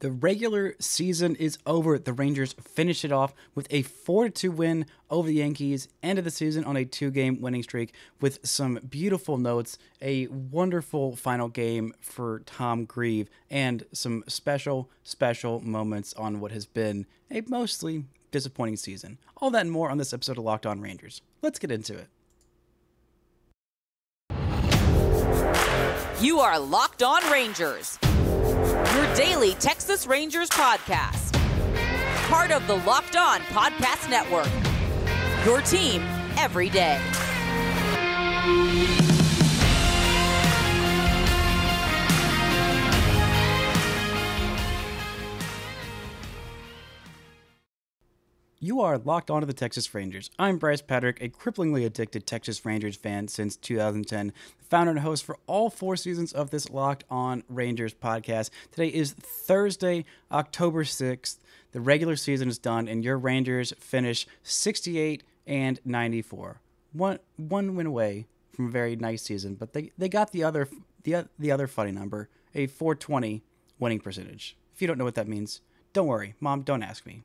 The regular season is over. The Rangers finished it off with a 4-2 win over the Yankees. End of the season on a 2-game winning streak with some beautiful notes. A wonderful final game for Tom Grieve and some special, special moments on what has been a mostly disappointing season. All that and more on this episode of Locked On Rangers. Let's get into it. You are Locked On Rangers, your daily Texas Rangers podcast, part of the Locked On Podcast Network, your team every day. You are locked onto the Texas Rangers. I'm Brice Paterik, a cripplingly addicted Texas Rangers fan since 2010, founder and host for all 4 seasons of this Locked On Rangers podcast. Today is Thursday, October 6th. The regular season is done, and your Rangers finish 68-94. One win away from a very nice season, but they got the other funny number, a 420 winning percentage. If you don't know what that means, don't worry. Mom, don't ask me.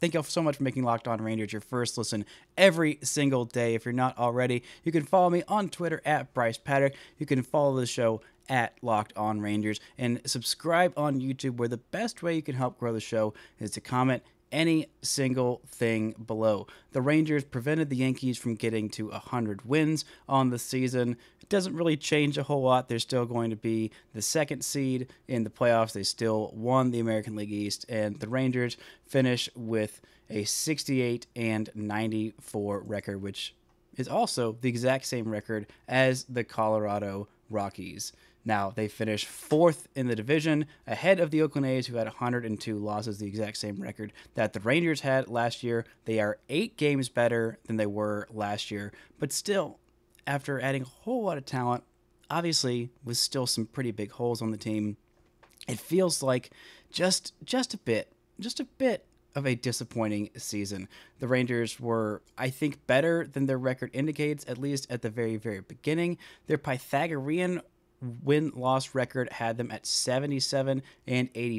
Thank y'all so much for making Locked On Rangers your first listen every single day. If you're not already, you can follow me on Twitter at Brice Paterik. You can follow the show at Locked On Rangers and subscribe on YouTube, where the best way you can help grow the show is to comment any single thing below. The Rangers prevented the Yankees from getting to 100 wins on the season. It doesn't really change a whole lot. They're still going to be the second seed in the playoffs. They still won the American League East, and the Rangers finish with a 68-94 record, which is also the exact same record as the Colorado Rockies. Now, they finished 4th in the division, ahead of the Oakland A's, who had 102 losses, the exact same record that the Rangers had last year. They are 8 games better than they were last year, but still, after adding a whole lot of talent, obviously with still some pretty big holes on the team, it feels like just a bit of a disappointing season. The Rangers were, I think, better than their record indicates, at least at the very, very beginning. Their Pythagorean win-loss record had them at 77-85.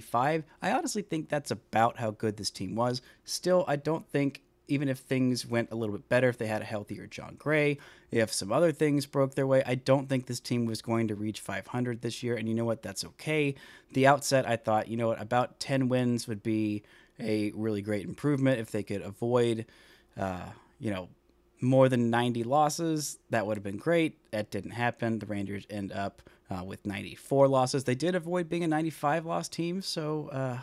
I honestly think that's about how good this team was. Still, I don't think, even if things went a little bit better, if they had a healthier Jon Gray, if some other things broke their way, I don't think this team was going to reach 500 this year, and you know what? That's okay. The outset, I thought, you know what? About 10 wins would be a really great improvement. If they could avoid, more than 90 losses, that would have been great. That didn't happen. The Rangers end up with 94 losses. They did avoid being a 95-loss team, so,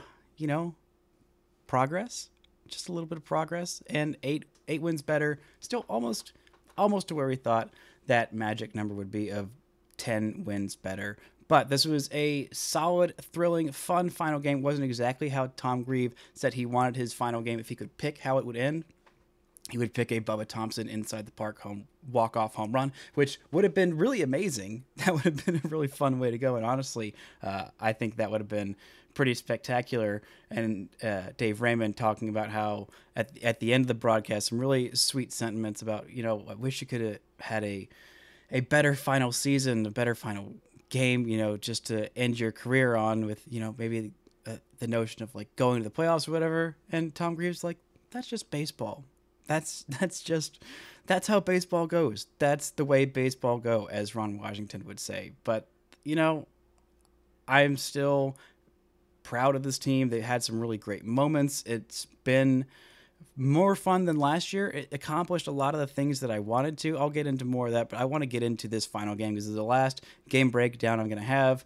progress. Just a little bit of progress, and eight wins better. Still almost to where we thought that magic number would be of 10 wins better. But this was a solid, thrilling, fun final game. It wasn't exactly how Tom Grieve said he wanted his final game. If he could pick how it would end, he would pick a Bubba Thompson inside the park home walk-off home run, which would have been really amazing. That would have been a really fun way to go, and honestly, I think that would have been pretty spectacular. And Dave Raymond talking about how at the end of the broadcast, some really sweet sentiments about, I wish you could have had a better final season, a better final game, just to end your career on with, maybe the notion of like going to the playoffs or whatever. And Tom Grieve's like, that's just baseball. That's how baseball goes. That's the way baseball go, as Ron Washington would say. But, I'm still proud of this team. They had some really great moments. It's been more fun than last year. It accomplished a lot of the things that I wanted to. I'll get into more of that, but I want to get into this final game. This is the last game breakdown I'm going to have,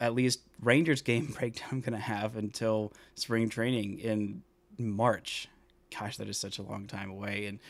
at least Rangers game breakdown I'm going to have until spring training in March. Gosh, that is such a long time away, and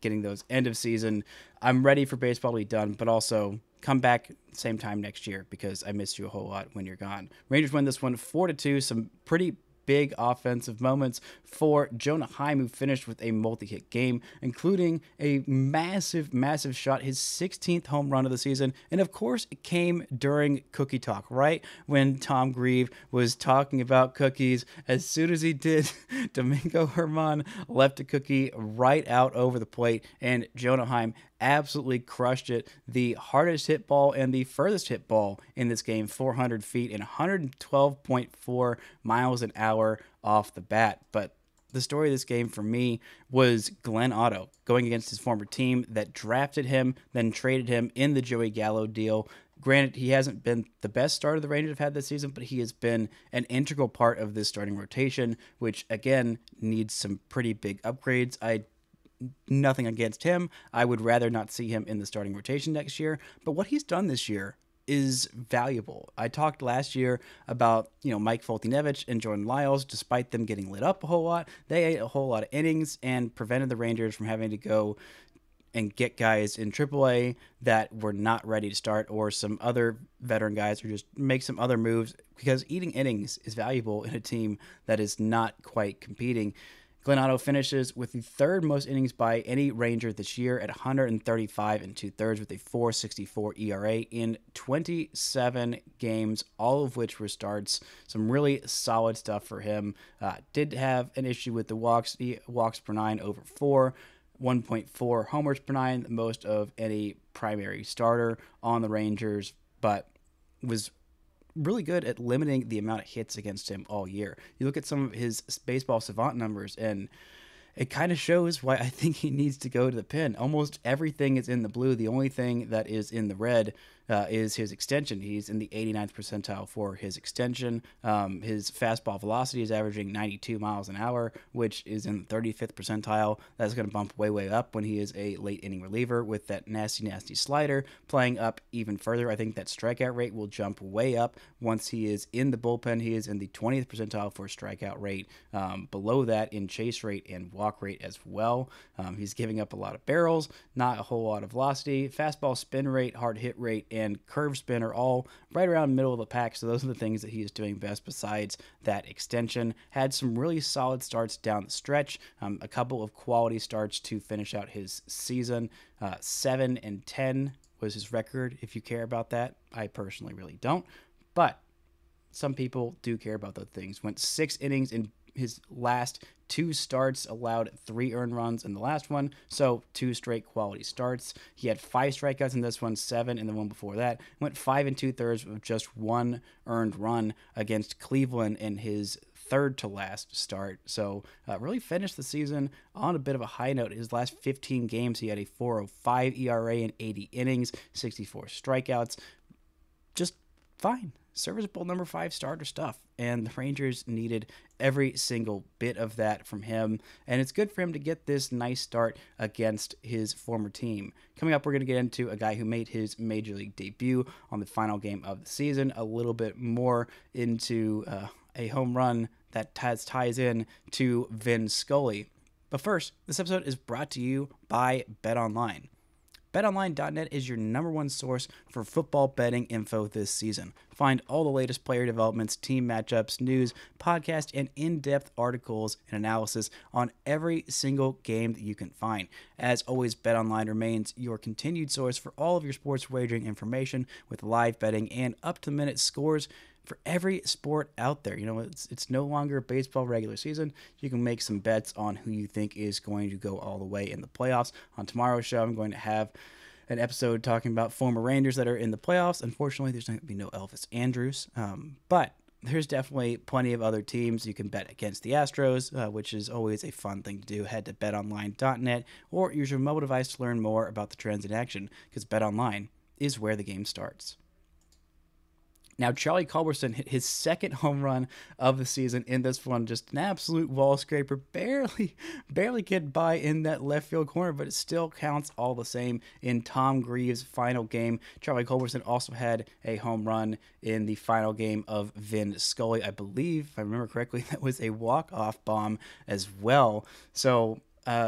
getting those end of season. I'm ready for baseball to be done, but also come back same time next year because I miss you a whole lot when you're gone. Rangers win this one 4-2. Some pretty big offensive moments for Jonah Heim, who finished with a multi-hit game, including a massive, massive shot, his 16th home run of the season. And of course, it came during cookie talk, right when Tom Grieve was talking about cookies. As soon as he did, Domingo Germán left a cookie right out over the plate, and Jonah Heim absolutely crushed it. The hardest hit ball and the furthest hit ball in this game, 400 feet and 112.4 miles an hour off the bat. But the story of this game for me was Glenn Otto going against his former team that drafted him, then traded him in the Joey Gallo deal. Granted, he hasn't been the best starter the Rangers have had this season, but he has been an integral part of this starting rotation, which, again, needs some pretty big upgrades. Nothing against him. I would rather not see him in the starting rotation next year, but what he's done this year is valuable. I talked last year about, Mike Foltynewicz and Jordan Lyles. Despite them getting lit up a whole lot, they ate a whole lot of innings and prevented the Rangers from having to go and get guys in AAA that were not ready to start, or some other veteran guys who just make some other moves, because eating innings is valuable in a team that is not quite competing. Glenn Otto finishes with the third most innings by any Ranger this year at 135 2/3 with a 4.64 ERA in 27 games, all of which were starts. Some really solid stuff for him. Did have an issue with the walks. He walks per nine over four, 1.4 homers per nine, the most of any primary starter on the Rangers, but was really good at limiting the amount of hits against him all year. You look at some of his baseball savant numbers, and it kind of shows why I think he needs to go to the pen. Almost everything is in the blue. The only thing that is in the red is his extension. He's in the 89th percentile for his extension. His fastball velocity is averaging 92 miles an hour, which is in the 35th percentile. That's going to bump way, way up when he is a late inning reliever with that nasty, nasty slider playing up even further. I think that strikeout rate will jump way up once he is in the bullpen. He is in the 20th percentile for strikeout rate, below that in chase rate and walk rate as well. He's giving up a lot of barrels, not a whole lot of velocity. Fastball spin rate, hard hit rate, and curve spin are all right around middle of the pack, so those are the things that he is doing best besides that extension. Had some really solid starts down the stretch, a couple of quality starts to finish out his season. 7-10 was his record, if you care about that. I personally really don't, but some people do care about those things. Went 6 innings in his last 2 starts, allowed 3 earned runs in the last one, so 2 straight quality starts. He had 5 strikeouts in this one, 7 in the one before that. Went 5 2/3 with just 1 earned run against Cleveland in his third to last start. So really finished the season on a bit of a high note. His last 15 games, he had a 4.05 ERA in 80 innings, 64 strikeouts. Just fine. Serviceable number 5 starter stuff, and the Rangers needed every single bit of that from him, and it's good for him to get this nice start against his former team. Coming up, we're going to get into a guy who made his Major League debut on the final game of the season, a little bit more into a home run that ties in to Vin Scully. But first, this episode is brought to you by BetOnline. BetOnline.net is your number one source for football betting info this season. Find all the latest player developments, team matchups, news, podcasts, and in-depth articles and analysis on every single game that you can find. As always, BetOnline remains your continued source for all of your sports wagering information with live betting and up-to-minute scores for every sport out there. It's no longer baseball regular season. You can make some bets on who you think is going to go all the way in the playoffs. On tomorrow's show, I'm going to have an episode talking about former Rangers that are in the playoffs. Unfortunately, there's going to be no Elvis Andrus, but there's definitely plenty of other teams. You can bet against the Astros, which is always a fun thing to do. Head to betonline.net or use your mobile device to learn more about the trends in action, because BetOnline is where the game starts. Now, Charlie Culberson hit his second home run of the season in this one. Just an absolute wall scraper. Barely get by in that left field corner, but it still counts all the same in Tom Grieve's final game. Charlie Culberson also had a home run in the final game of Vin Scully. I believe, if I remember correctly, that was a walk-off bomb as well. So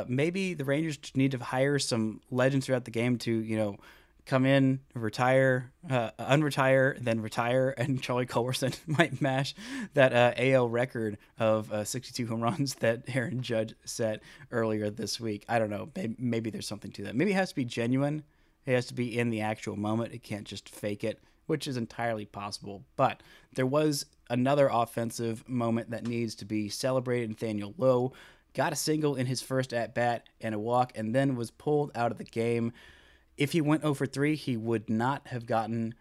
maybe the Rangers need to hire some legends throughout the game to, come in, retire, unretire, then retire, and Charlie Culberson might mash that AL record of 62 home runs that Aaron Judge set earlier this week. I don't know. Maybe there's something to that. Maybe it has to be genuine. It has to be in the actual moment. It can't just fake it, which is entirely possible. But there was another offensive moment that needs to be celebrated. Nathaniel Lowe got a single in his first at-bat and a walk, and then was pulled out of the game. If he went 0 for 3, he would not have gotten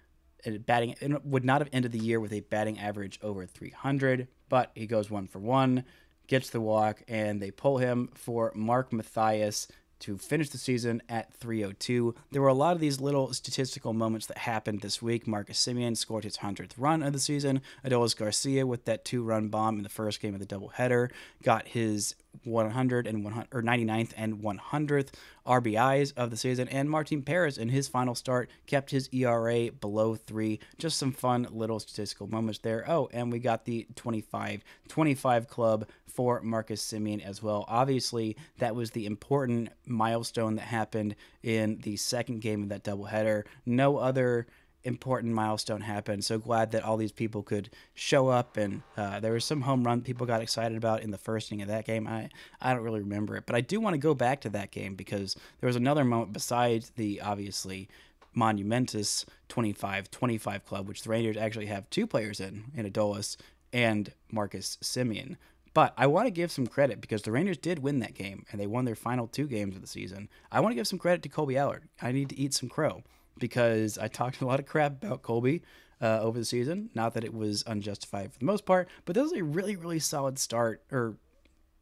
a batting, would not have ended the year with a batting average over 300, but he goes 1 for 1, gets the walk, and they pull him for Mark Matthias to finish the season at 302. There were a lot of these little statistical moments that happened this week. Marcus Semien scored his 100th run of the season. Adolis Garcia with that 2-run bomb in the first game of the doubleheader got his 99th and 100th RBIs of the season, and Martin Perez in his final start kept his ERA below 3. Just some fun little statistical moments there. Oh, and we got the 25-25 club for Marcus Semien as well. Obviously, that was the important milestone that happened in the second game of that doubleheader. No other important milestone happened. So glad that all these people could show up, and there was some home run people got excited about in the first inning of that game. I don't really remember it, but I do want to go back to that game because there was another moment besides the obviously monumentous 25-25 club, which the Rangers actually have two players in Adolis and Marcus Semien. But I want to give some credit because the Rangers did win that game, and they won their final two games of the season. I want to give some credit to Kolby Allard. I need to eat some crow, because I talked a lot of crap about Kolby over the season. Not that it was unjustified for the most part, but that was a really, really solid start, or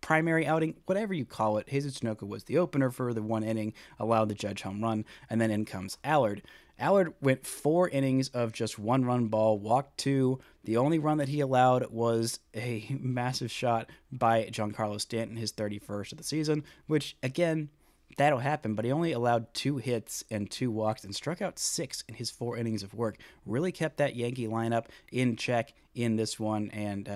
primary outing, whatever you call it. Jesus Tinoco was the opener for the one inning, allowed the Judge home run, and then in comes Allard. Allard went 4 innings of just 1-run ball, walked 2. The only run that he allowed was a massive shot by Giancarlo Stanton, his 31st of the season, which, again, that'll happen, but he only allowed 2 hits and 2 walks and struck out 6 in his 4 innings of work. Really kept that Yankee lineup in check in this one, and,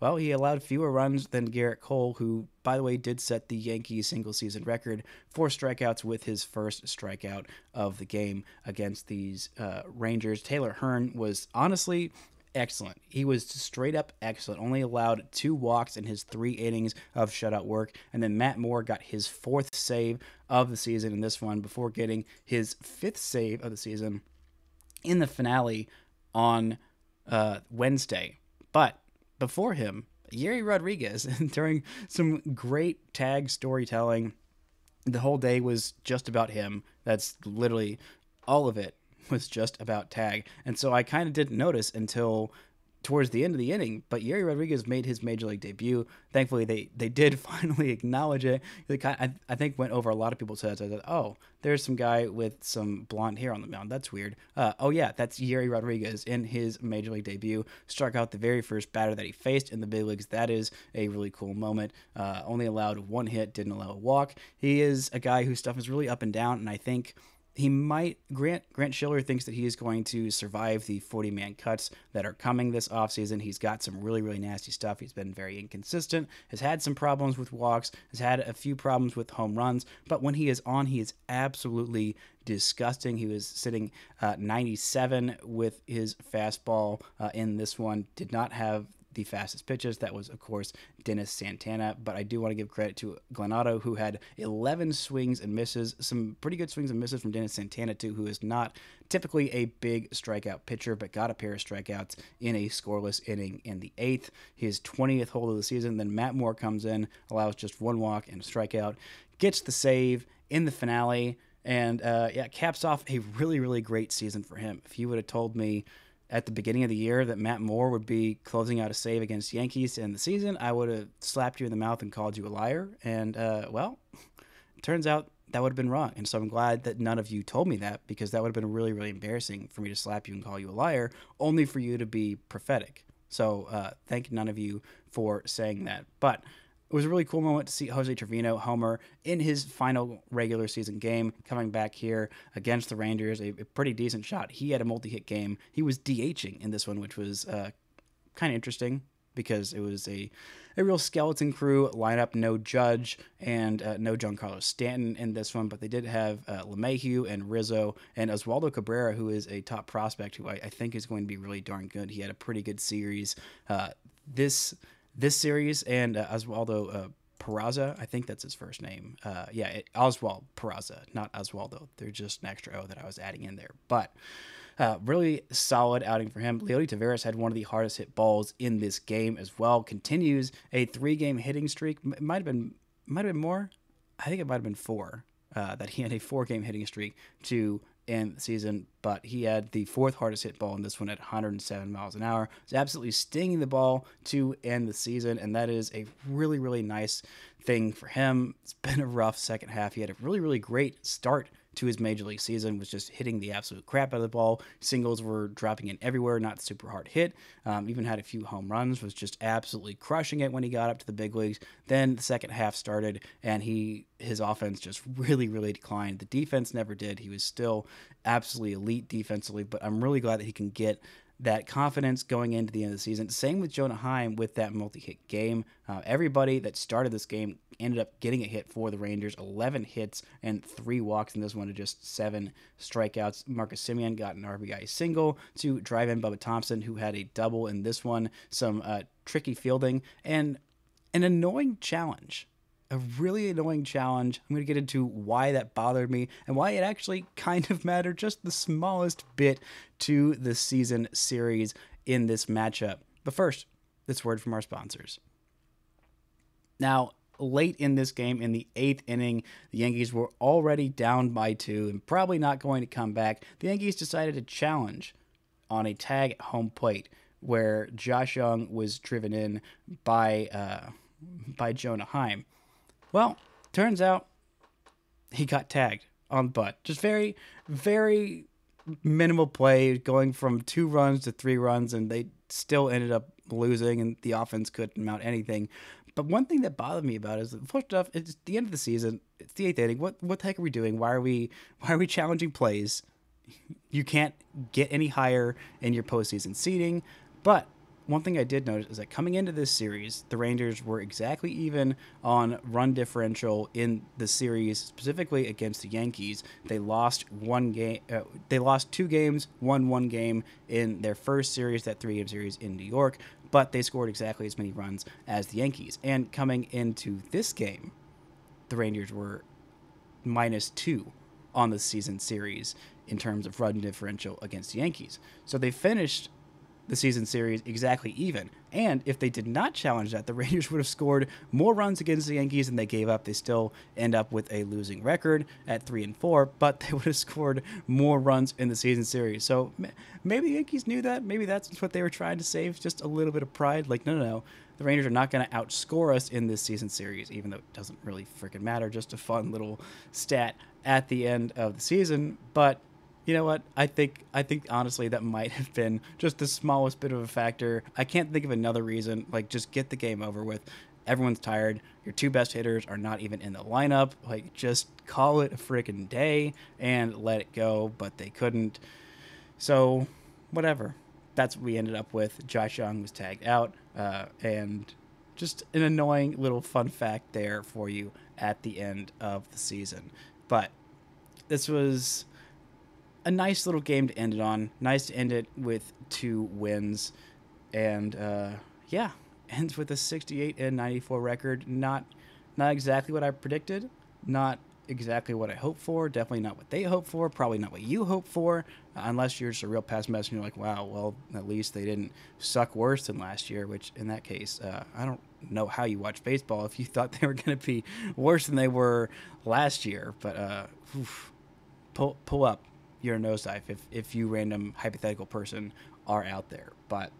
well, he allowed fewer runs than Garrett Cole, who, by the way, did set the Yankees single-season record for strikeouts with his first strikeout of the game against these Rangers. Taylor Hearn was honestly excellent. He was straight up excellent. Only allowed 2 walks in his 3 innings of shutout work. And then Matt Moore got his 4th save of the season in this one before getting his 5th save of the season in the finale on Wednesday. But before him, Yerry Rodríguez, during some great tag storytelling, the whole day was just about him. That's literally all of it. Was just about tag. And so I kind of didn't notice until towards the end of the inning, but Yerry Rodríguez made his Major League debut. Thankfully, they did finally acknowledge it. They kind of, I think, went over a lot of people's heads. I thought, oh, there's some guy with some blonde hair on the mound. That's weird. Oh, yeah, that's Yerry Rodríguez in his Major League debut. Struck out the very first batter that he faced in the big leagues. That is a really cool moment. Only allowed 1 hit, didn't allow a walk. He is a guy whose stuff is really up and down, and I think he might, Grant Schiller thinks that he is going to survive the 40-man cuts that are coming this offseason. He's got some really, really nasty stuff. He's been very inconsistent, has had some problems with walks, has had a few problems with home runs, but when he is on, he is absolutely disgusting. He was sitting 97 with his fastball in this one. Did not have the fastest pitches. That was, of course, Dennis Santana, but I do want to give credit to Glenn Otto, who had 11 swings and misses, some pretty good swings and misses from Dennis Santana, too, who is not typically a big strikeout pitcher, but got a pair of strikeouts in a scoreless inning in the 8th, his 20th hold of the season. Then Matt Moore comes in, allows just 1 walk and a strikeout, gets the save in the finale, and yeah, caps off a really, really great season for him. If you would have told me at the beginning of the year that Matt Moore would be closing out a save against Yankees in the season, I would have slapped you in the mouth and called you a liar. And, well, it turns out that would have been wrong. And so I'm glad that none of you told me that, because that would have been really, really embarrassing for me to slap you and call you a liar, only for you to be prophetic. So thank none of you for saying that. But it was a really cool moment to see Jose Trevino homer in his final regular season game, coming back here against the Rangers, a pretty decent shot. He had a multi-hit game. He was DHing in this one, which was kind of interesting because it was a real skeleton crew lineup, no Judge and no Giancarlo Stanton in this one, but they did have LeMahieu and Rizzo and Oswaldo Cabrera, who is a top prospect who I think is going to be really darn good. He had a pretty good series this series, and Oswaldo Peraza, I think that's his first name. Oswald Peraza, not Oswaldo. They're just an extra O that I was adding in there. But really solid outing for him. Leody Taveras had one of the hardest hit balls in this game as well. Continues a 3-game hitting streak. Might have been more. I think it might have been 4. that he had a 4-game hitting streak to end the season, but he had the 4th hardest hit ball in this one at 107 miles an hour. It's absolutely stinging the ball to end the season, and that is a really, really nice thing for him. It's been a rough second half. He had a really, really great start to his major league season, was just hitting the absolute crap out of the ball. Singles were dropping in everywhere, not super hard hit. Even had a few home runs, was just absolutely crushing it when he got up to the big leagues. Then the second half started, and his offense just really, really declined. The defense never did. He was still absolutely elite defensively, but I'm really glad that he can get that confidence going into the end of the season. Same with Jonah Heim with that multi-hit game. Everybody that started this game ended up getting a hit for the Rangers. 11 hits and 3 walks in this one to just 7 strikeouts. Marcus Semien got an RBI single to drive in Bubba Thompson, who had a double in this one. Some tricky fielding and an annoying challenge. A really annoying challenge. I'm going to get into why that bothered me and why it actually kind of mattered just the smallest bit to the season series in this matchup. But first, this word from our sponsors. Now, late in this game, in the 8th inning, the Yankees were already down by 2 and probably not going to come back. The Yankees decided to challenge on a tag at home plate where Josh Young was driven in by Jonah Heim. Well, turns out he got tagged on butt. Just very, very minimal play, going from 2 runs to 3 runs, and they still ended up losing, and the offense couldn't mount anything. But one thing that bothered me about it is, first off, it's the end of the season. It's the 8th inning. What the heck are we doing? Why are we challenging plays? You can't get any higher in your postseason seeding. But one thing I did notice is that coming into this series, the Rangers were exactly even on run differential in the series, specifically against the Yankees. They lost 2 games, won 1 game in their first series, that 3-game series in New York, but they scored exactly as many runs as the Yankees. And coming into this game, the Rangers were -2 on the season series in terms of run differential against the Yankees. So they finished the season series exactly even. And if they did not challenge that, the Rangers would have scored more runs against the Yankees than they gave up. They still end up with a losing record at 3-4, but they would have scored more runs in the season series. So maybe the Yankees knew that. Maybe that's what they were trying to save, just a little bit of pride. Like, no. The Rangers are not going to outscore us in this season series, even though it doesn't really freaking matter. Just a fun little stat at the end of the season. But you know what? I think honestly that might have been just the smallest bit of a factor. I can't think of another reason. Like, just get the game over with. Everyone's tired. Your 2 best hitters are not even in the lineup. Like, just call it a freaking day and let it go. But they couldn't. So, whatever. That's what we ended up with. Josh Young was tagged out, and just an annoying little fun fact there for you at the end of the season. But this was a nice little game to end it on. Nice to end it with 2 wins. And, ends with a 68-94 record. Not exactly what I predicted. Not exactly what I hoped for. Definitely not what they hoped for. Probably not what you hope for. Unless you're just a real past messenger, you're like, wow, well, at least they didn't suck worse than last year, which in that case, I don't know how you watch baseball if you thought they were going to be worse than they were last year. But pull up your nosedive if you random hypothetical person are out there. But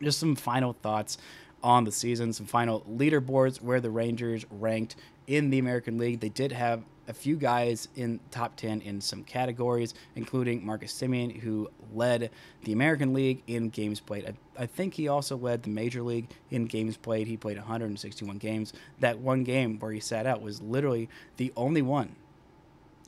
just some final thoughts on the season, some final leaderboards where the Rangers ranked in the American League. They did have a few guys in top 10 in some categories, including Marcus Semien, who led the American League in games played. I think he also led the Major League in games played. He played 161 games. That one game where he sat out was literally the only one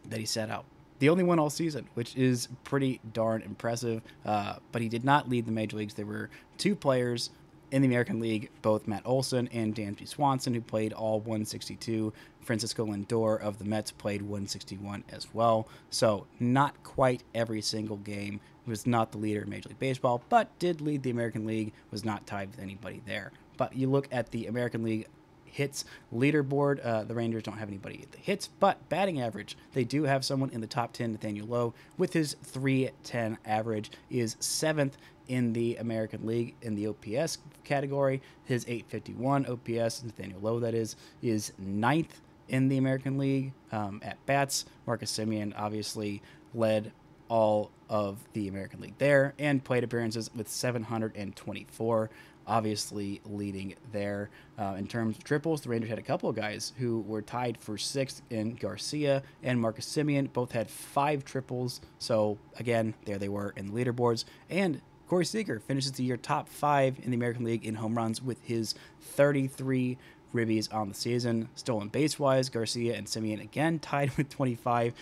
that he sat out. The only one all season, which is pretty darn impressive. But he did not lead the major leagues. There were 2 players in the American League, both Matt Olson and Dansby Swanson, who played all 162. Francisco Lindor of the Mets played 161 as well. So not quite every single game. He was not the leader in Major League Baseball, but did lead the American League, was not tied with anybody there. But you look at the American League hits leaderboard, the Rangers don't have anybody at the hits, but batting average, they do have someone in the top 10. Nathaniel Lowe, with his .310 average, is 7th in the American League in the OPS category. His .851 OPS, Nathaniel Lowe that is 9th in the American League at bats. Marcus Semien obviously led all of the American League there and plate appearances with 724, obviously leading there. In terms of triples, the Rangers had a couple of guys who were tied for sixth in Garcia and Marcus Semien. Both had 5 triples. So again, there they were in the leaderboards. And Corey Seager finishes the year top 5 in the American League in home runs with his 33 ribbies on the season. Stolen base-wise, Garcia and Semien again tied with 25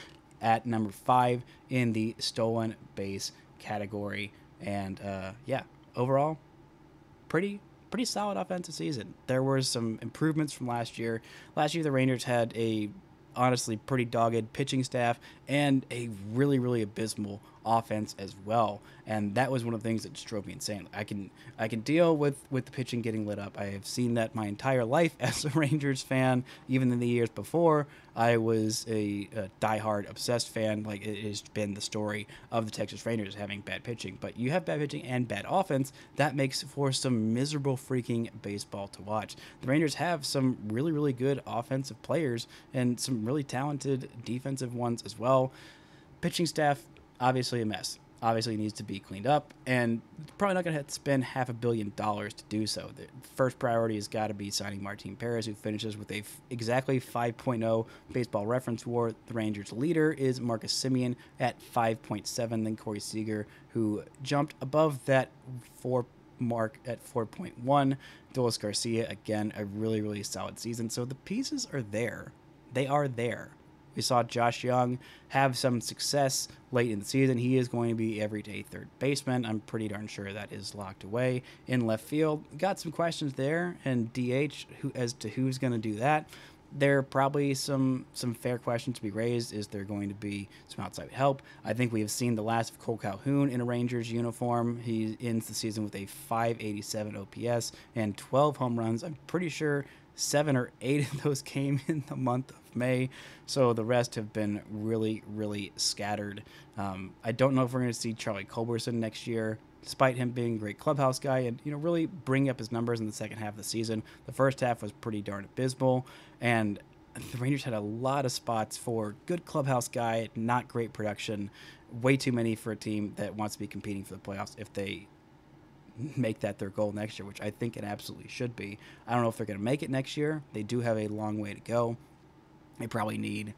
at number 5 in the stolen base category. And yeah, overall, pretty solid offensive season. There were some improvements from last year. Last year, the Rangers had a honestly pretty dogged pitching staff and a really abysmal offense as well, and that was one of the things that just drove me insane. I can deal with the pitching getting lit up. I have seen that my entire life as a Rangers fan. Even in the years before I was a diehard obsessed fan, like it has been the story of the Texas Rangers having bad pitching. But you have bad pitching and bad offense, that makes for some miserable freaking baseball to watch. The Rangers have some really good offensive players and some really talented defensive ones as well. Pitching staff, obviously a mess. Obviously needs to be cleaned up, and probably not going to have to spend $500 million to do so. The first priority has got to be signing Martin Perez, who finishes with exactly 5.0 baseball reference WAR. The Rangers' leader is Marcus Semien at 5.7, then Corey Seager, who jumped above that 4 mark at 4.1. Adolis Garcia, again, a really solid season. So the pieces are there. They are there. We saw Josh Young have some success late in the season. He is going to be everyday third baseman. I'm pretty darn sure that is locked away. In left field, got some questions there. And DH, as to who's going to do that, there are probably some fair questions to be raised. Is there going to be some outside help? I think we have seen the last of Cole Calhoun in a Rangers uniform. He ends the season with a 587 OPS and 12 home runs. I'm pretty sure 7 or 8 of those came in the month of May, so the rest have been really scattered. I don't know if we're going to see Charlie Culberson next year, despite him being a great clubhouse guy and really bring up his numbers in the second half of the season. The first half was pretty darn abysmal, and the Rangers had a lot of spots for good clubhouse guy, not great production. Way too many for a team that wants to be competing for the playoffs if they make that their goal next year, which I think it absolutely should be. I don't know if they're going to make it next year. They do have a long way to go. They probably need,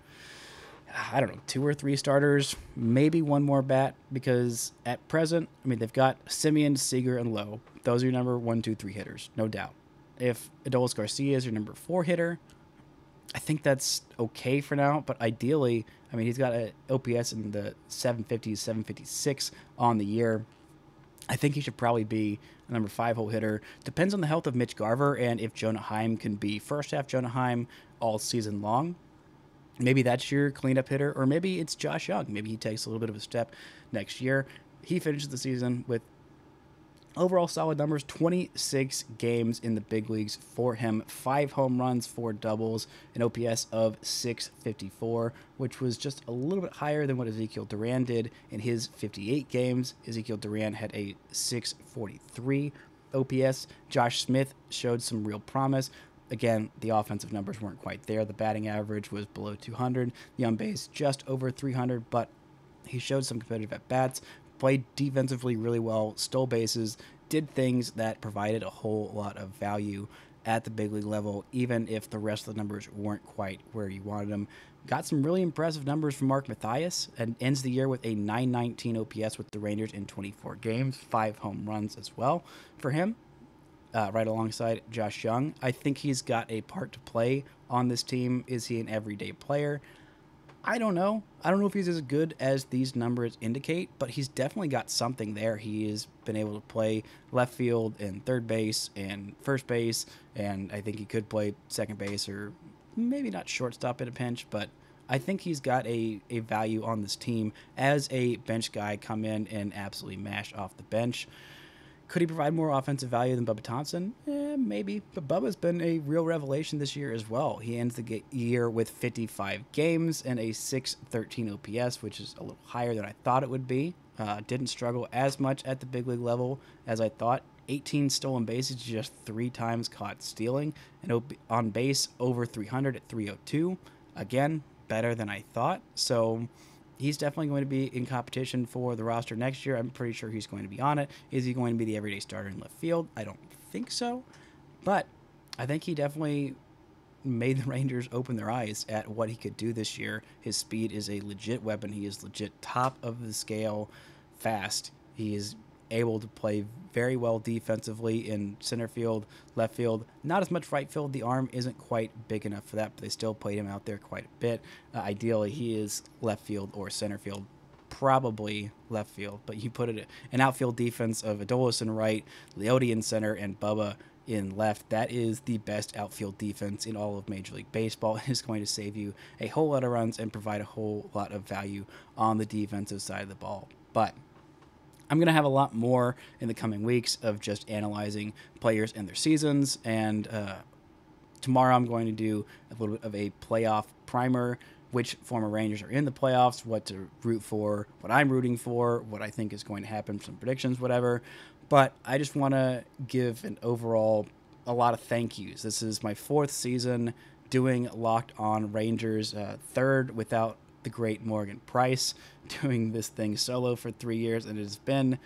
2 or 3 starters, maybe one more bat, because at present, they've got Semien, Seager, and Lowe. Those are your number 1, 2, 3 hitters, no doubt. If Adolis Garcia is your number 4 hitter, I think that's okay for now, but ideally, he's got an OPS in the 750s, 756 on the year. I think he should probably be a number 5 hole hitter. Depends on the health of Mitch Garver and if Jonah Heim can be first half Jonah Heim all season long. Maybe that's your cleanup hitter, or maybe it's Josh Young. Maybe he takes a little bit of a step next year. He finishes the season with overall solid numbers, 26 games in the big leagues for him, 5 home runs, 4 doubles, an OPS of 654, which was just a little bit higher than what Ezekiel Duran did in his 58 games. Ezekiel Duran had a 643 OPS. Josh Smith showed some real promise. Again, the offensive numbers weren't quite there. The batting average was below 200. The on base just over 300, but he showed some competitive at-bats. Played defensively really well, stole bases, did things that provided a whole lot of value at the big league level, even if the rest of the numbers weren't quite where you wanted them. Got some really impressive numbers from Mark Matthias and ends the year with a 919 OPS with the Rangers in 24 games, 5 home runs as well for him, right alongside Josh Young. I think he's got a part to play on this team. Is he an everyday player? I don't know. I don't know if he's as good as these numbers indicate, but he's definitely got something there. He has been able to play left field and third base and first base, and I think he could play second base or maybe not shortstop in a pinch, but I think he's got a value on this team as a bench guy, come in and absolutely mash off the bench. Could he provide more offensive value than Bubba Thompson? Maybe. But Bubba's been a real revelation this year as well. He ends the year with 55 games and a 613 OPS, which is a little higher than I thought it would be. Didn't struggle as much at the big league level as I thought. 18 stolen bases, just 3 times caught stealing, and on base over 300 at 302. Again, better than I thought. So he's definitely going to be in competition for the roster next year. I'm pretty sure he's going to be on it. Is he going to be the everyday starter in left field? I don't think so, but I think he definitely made the Rangers open their eyes at what he could do this year. His speed is a legit weapon. He is legit top of the scale fast. He is able to play very well defensively in center field, left field, not as much right field. The arm isn't quite big enough for that, but they still played him out there quite a bit. Ideally, he is left field or center field, probably left field, but you put it an outfield defense of Adolis in right, Leote in center, and Bubba in left. That is the best outfield defense in all of Major League Baseball. It is going to save you a whole lot of runs and provide a whole lot of value on the defensive side of the ball. But I'm going to have a lot more in the coming weeks of just analyzing players and their seasons. And tomorrow I'm going to do a little bit of a playoff primer, which former Rangers are in the playoffs, what to root for, what I'm rooting for, what I think is going to happen, some predictions, whatever. But I just want to give an overall a lot of thank yous. This is my 4th season doing Locked On Rangers, 3rd without the great Morgan Price, doing this thing solo for 3 years, and it has been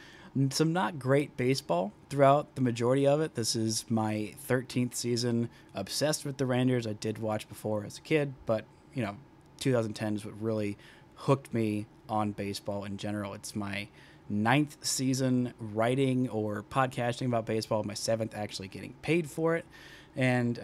some not great baseball throughout the majority of it. This is my 13th season, obsessed with the Rangers. I did watch before as a kid, but, you know, 2010 is what really hooked me on baseball in general. It's my 9th season writing or podcasting about baseball, my 7th actually getting paid for it, and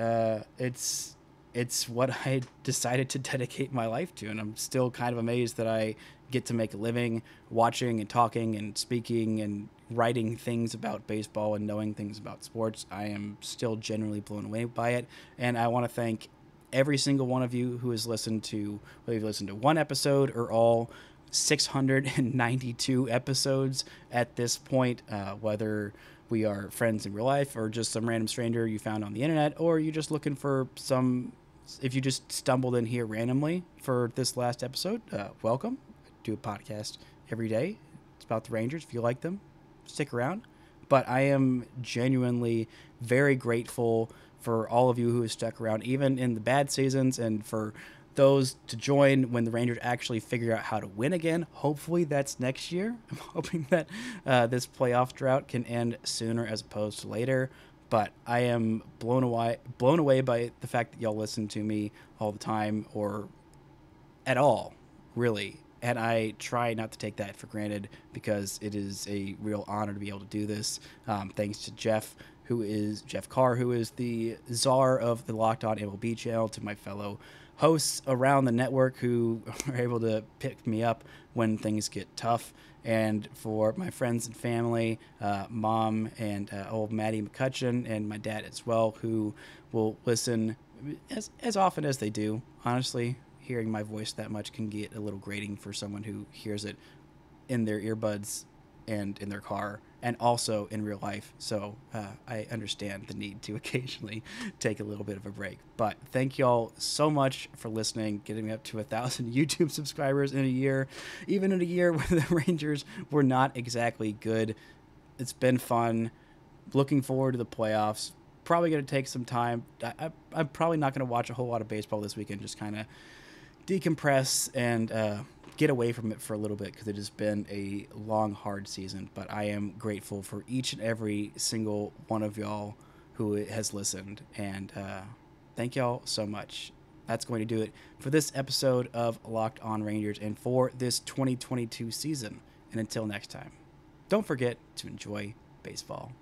it's what I decided to dedicate my life to, and I'm still kind of amazed that I get to make a living watching and talking and speaking and writing things about baseball and knowing things about sports. I am still genuinely blown away by it, and I want to thank every single one of you who has listened to, whether you've listened to one episode or all 692 episodes at this point, whether we are friends in real life or just some random stranger you found on the internet, or you're just looking for some... If you just stumbled in here randomly for this last episode, welcome. I do a podcast every day. It's about the Rangers. If you like them, stick around. But I am genuinely very grateful for all of you who have stuck around, even in the bad seasons, and for those to join when the Rangers actually figure out how to win again. Hopefully that's next year. I'm hoping that this playoff drought can end sooner as opposed to later. But I am blown away by the fact that y'all listen to me all the time, or at all, really. And I try not to take that for granted, because it is a real honor to be able to do this. Thanks to Jeff Carr, who is the czar of the Locked On MLB channel, to my fellow hosts around the network who are able to pick me up when things get tough, and for my friends and family, mom and old Maddie McCutcheon, and my dad as well, who will listen as often as they do. Honestly, hearing my voice that much can get a little grating for someone who hears it in their earbuds and in their car, and also in real life. So I understand the need to occasionally take a little bit of a break. But thank y'all so much for listening, getting me up to 1,000 YouTube subscribers in a year. Even in a year where the Rangers were not exactly good, it's been fun. Looking forward to the playoffs. Probably going to take some time. I'm probably not going to watch a whole lot of baseball this weekend, just kind of decompress and get away from it for a little bit, because it has been a long, hard season. But I am grateful for each and every single one of y'all who has listened, and thank y'all so much. That's going to do it for this episode of Locked On Rangers and for this 2022 season. And until next time, don't forget to enjoy baseball.